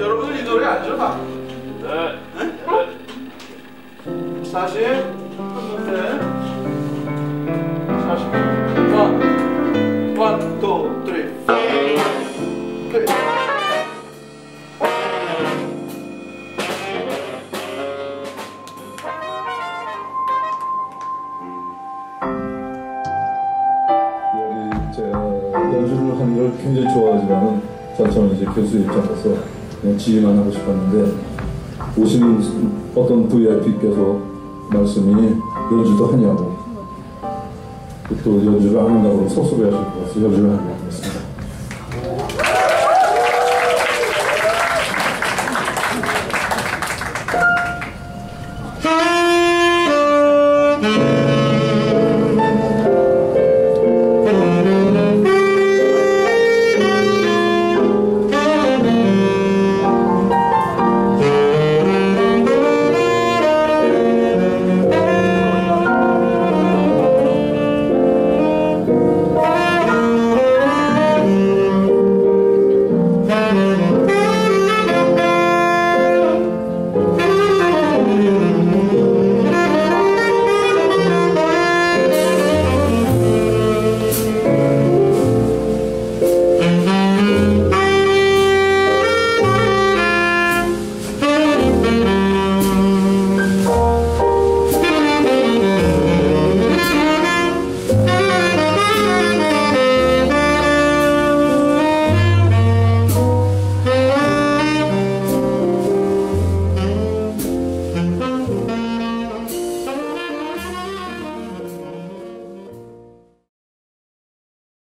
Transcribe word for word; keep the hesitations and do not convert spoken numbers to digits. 여러분들 이 노래 안 들어봐. 네. 네? 사십. 네. 사십. 원, 투, 쓰리. 굉장히 좋아하지만 저처럼 이제 교수 입장에서 그냥 지휘만 하고 싶었는데 오시는 어떤 브이아이피께서 말씀이 연주도 하냐고 또 연주를 안 한다고 섭섭해하실 것 같아서 연주를 하냐고 했습니다.